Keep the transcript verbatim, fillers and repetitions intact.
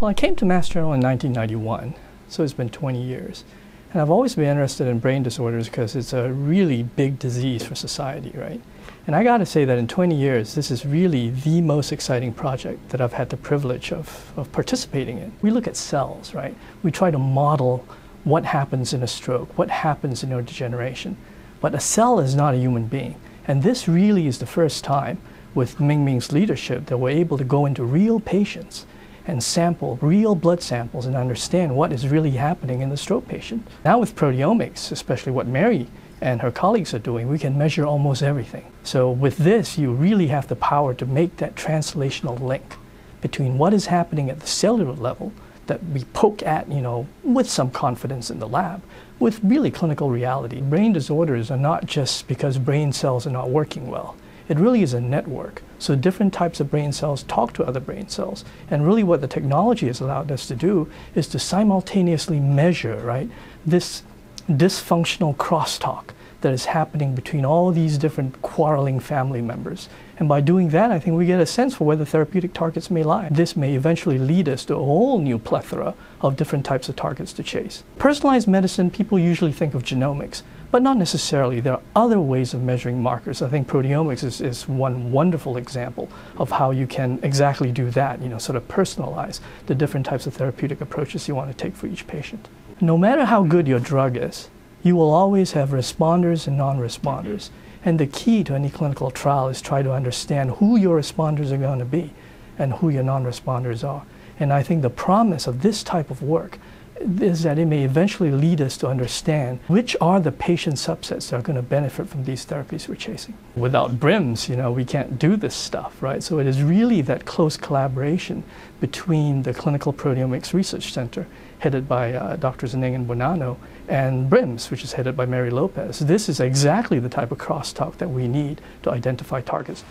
Well, I came to Mass General in nineteen ninety-one, so it's been twenty years. And I've always been interested in brain disorders because it's a really big disease for society, right? And I gotta say that in twenty years, this is really the most exciting project that I've had the privilege of, of participating in. We look at cells, right? We try to model what happens in a stroke, what happens in neurodegeneration. But a cell is not a human being. And this really is the first time with Ming Ming's leadership that we're able to go into real patients and sample real blood samples and understand what is really happening in the stroke patient. Now with proteomics, especially what Mary and her colleagues are doing, we can measure almost everything. So with this, you really have the power to make that translational link between what is happening at the cellular level that we poke at, you know, with some confidence in the lab, with really clinical reality. Brain disorders are not just because brain cells are not working well. It really is a network. So different types of brain cells talk to other brain cells. And really what the technology has allowed us to do is to simultaneously measure, right, this dysfunctional crosstalk that is happening between all these different quarreling family members. And by doing that, I think we get a sense for where the therapeutic targets may lie. This may eventually lead us to a whole new plethora of different types of targets to chase. Personalized medicine, people usually think of genomics. But not necessarily. There are other ways of measuring markers. I think proteomics is, is one wonderful example of how you can exactly do that, you know, sort of personalize the different types of therapeutic approaches you want to take for each patient. No matter how good your drug is, you will always have responders and non-responders. And the key to any clinical trial is try to understand who your responders are going to be and who your non-responders are. And I think the promise of this type of work is that it may eventually lead us to understand which are the patient subsets that are going to benefit from these therapies we're chasing. Without BRIMS, you know, we can't do this stuff, right? So it is really that close collaboration between the Clinical Proteomics Research Center, headed by uh, Doctors Eng and Bonanno, and BRIMS, which is headed by Mary Lopez. This is exactly the type of crosstalk that we need to identify targets.